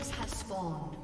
Minions have spawned.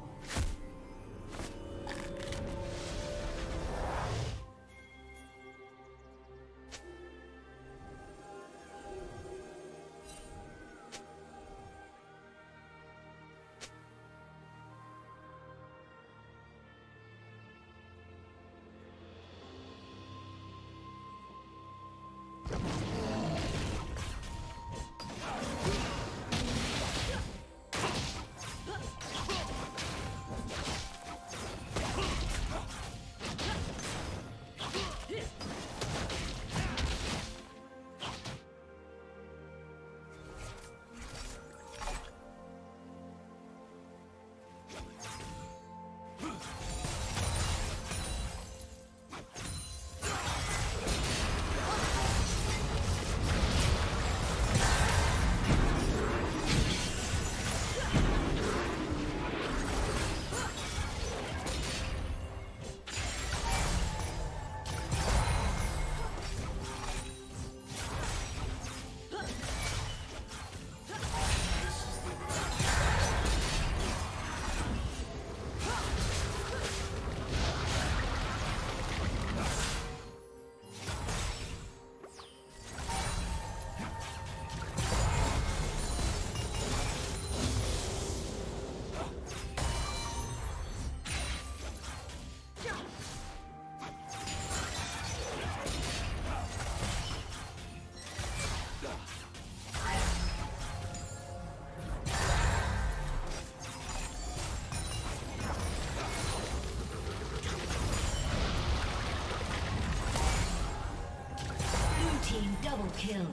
Kill.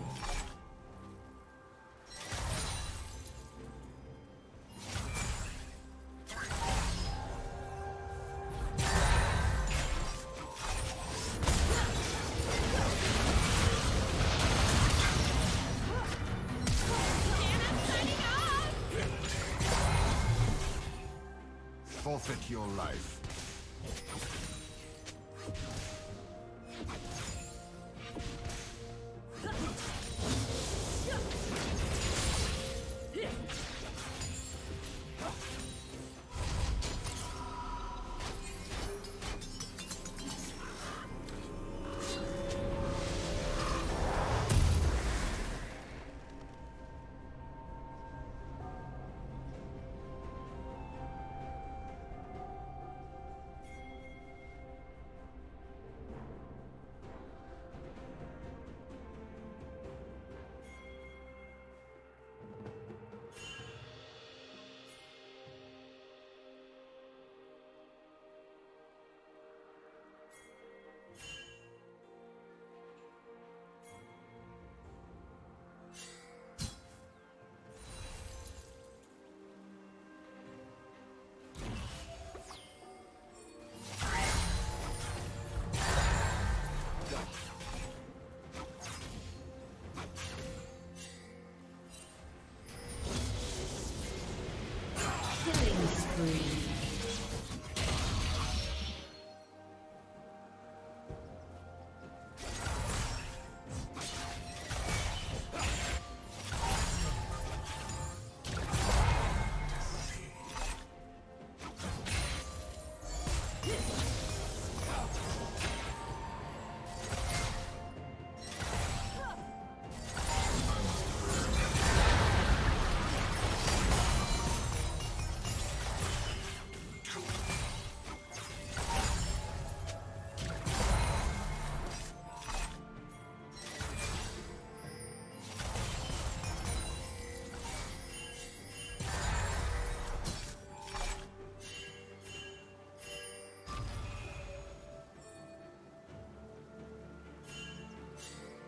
Forfeit your life.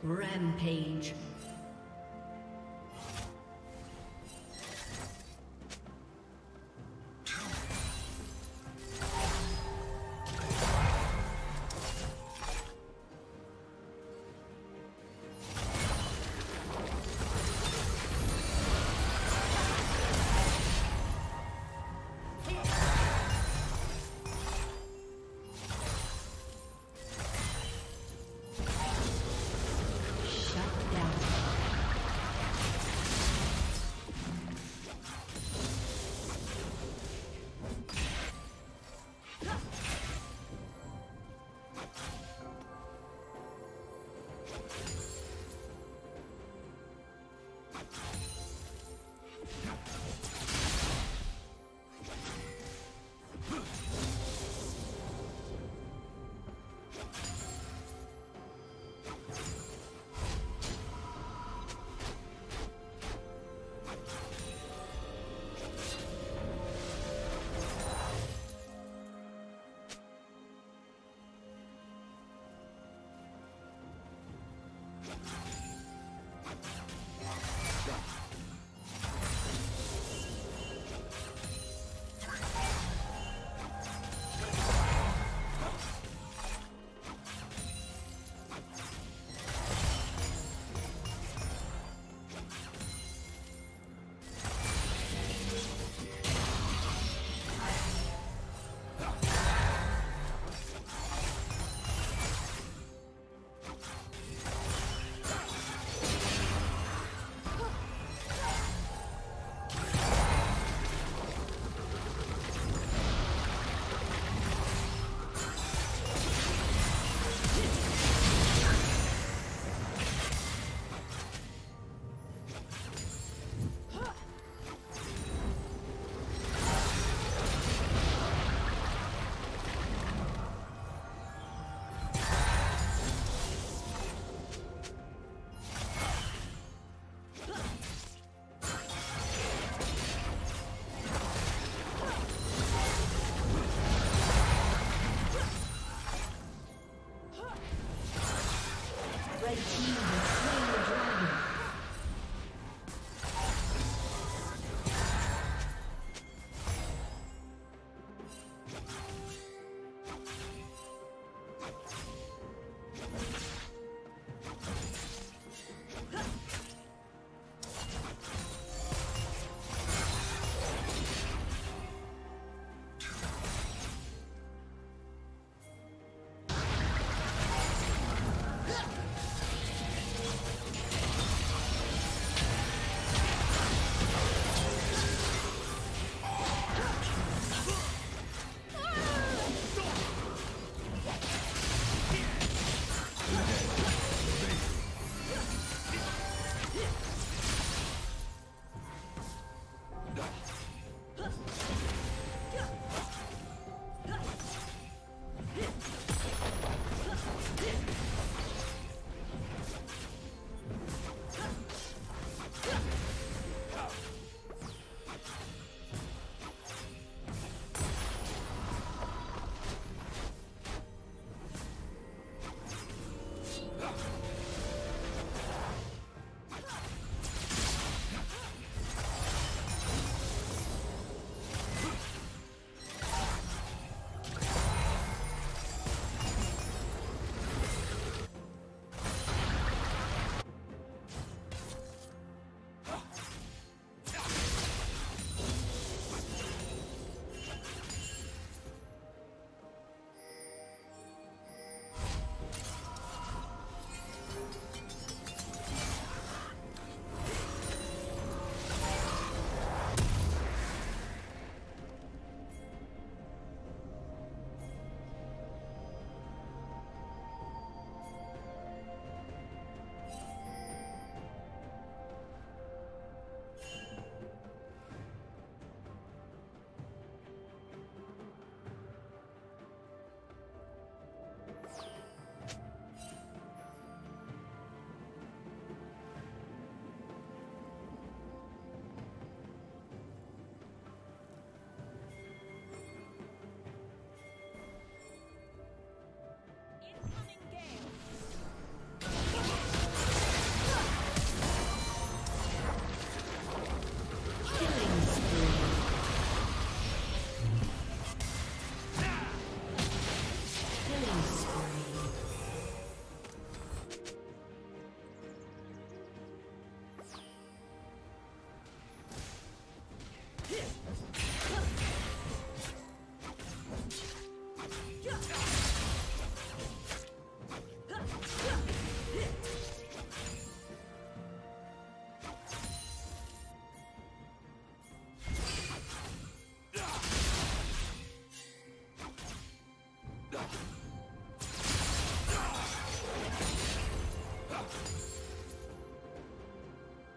Rampage. Down.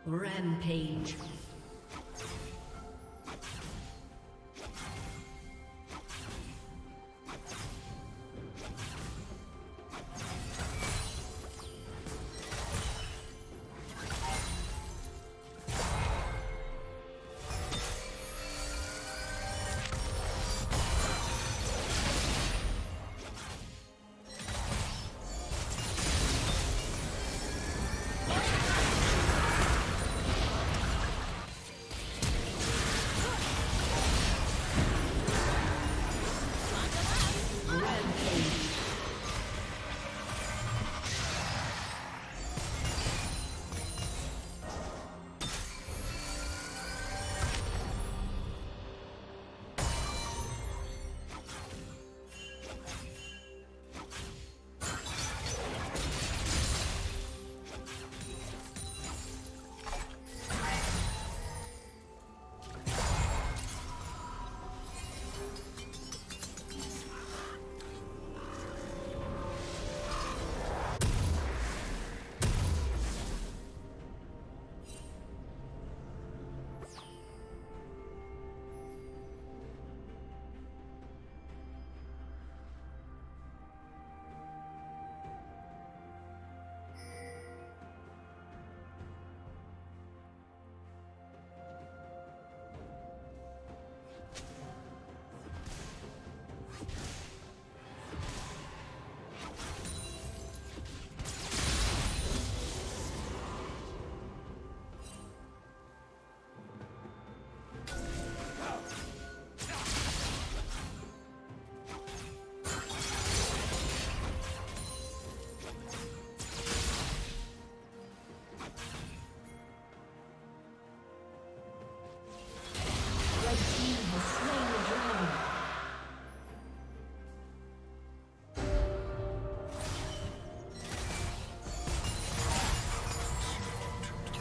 Rampage.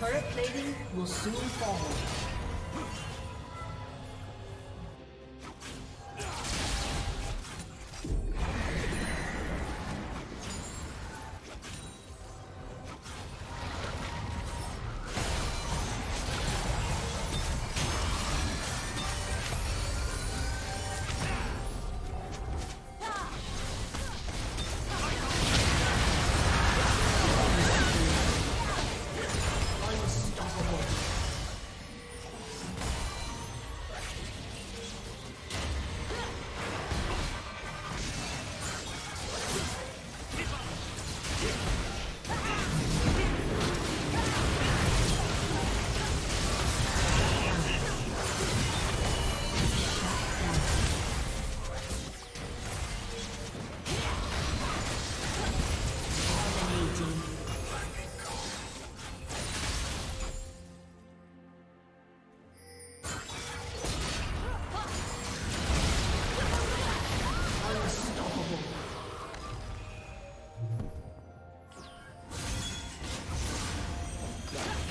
Turret plating will soon fall.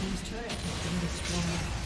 team's turret has been destroyed.